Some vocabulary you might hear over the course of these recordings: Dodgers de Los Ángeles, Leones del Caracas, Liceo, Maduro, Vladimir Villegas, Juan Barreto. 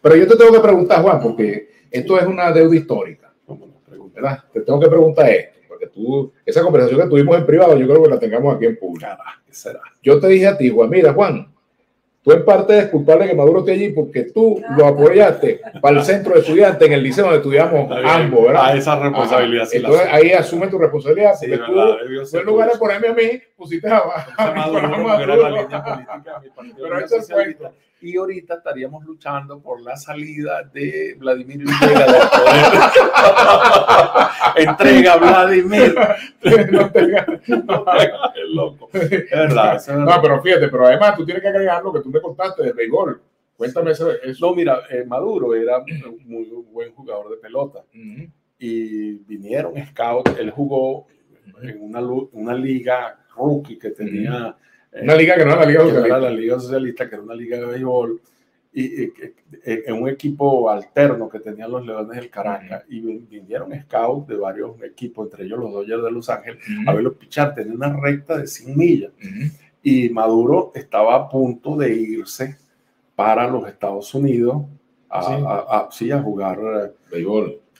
Pero yo te tengo que preguntar, Juan, porque esto es una deuda histórica, ¿verdad? Te tengo que preguntar esto, porque tú, esa conversación que tuvimos en privado, yo creo que la tengamos aquí en público. Será. Yo te dije a ti, Juan, mira, Juan, tú en parte eres culpable de que Maduro esté allí porque tú lo apoyaste para el centro de estudiantes en el liceo donde estudiamos ambos, ¿verdad? A esa responsabilidad. Sí, entonces ahí asume tu responsabilidad. Sí, porque verdad, tú en lugar de ponerme a mí, pusiste a Maduro. Pero eso es cuento. Y ahorita estaríamos luchando por la salida de Vladimir Villegas del poder. Entrega, Vladimir. Es loco. Es verdad. No, pero fíjate, pero además tú tienes que agregar lo que tú me contaste de béisbol. Cuéntame eso. No, mira, Maduro era un muy buen jugador de pelota. Y vinieron scouts. Él jugó en una liga rookie que tenía... Una liga que no era la Liga Socialista. Era la Liga Socialista, que era una liga de béisbol, y en un equipo alterno que tenían los Leones del Caracas. Y vinieron scouts de varios equipos, entre ellos los Dodgers de Los Ángeles, a verlos pichar. Tenía una recta de 100 millas. Y Maduro estaba a punto de irse para los Estados Unidos a jugar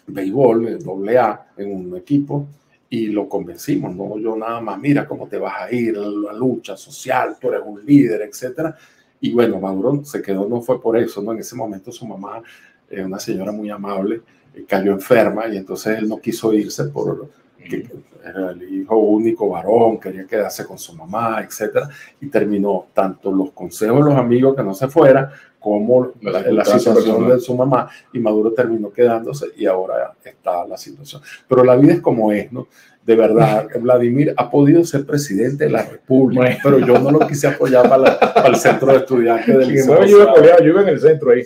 béisbol en AA en un equipo. Y lo convencimos, no yo nada más, mira cómo te vas a ir, la lucha social, tú eres un líder, etc. Y bueno, Maduro se quedó, no fue por eso, ¿no? En ese momento su mamá, una señora muy amable, cayó enferma y entonces él no quiso irse por... que era el hijo único varón, quería quedarse con su mamá, etcétera, y terminó tanto los consejos de los amigos que no se fuera, como la situación de su mamá, y Maduro terminó quedándose, y ahora está la situación. Pero la vida es como es, ¿no? De verdad, Vladimir ha podido ser presidente de la República, pero yo no lo quise apoyar para el centro de estudiantes del Liceo. Yo iba en el centro ahí.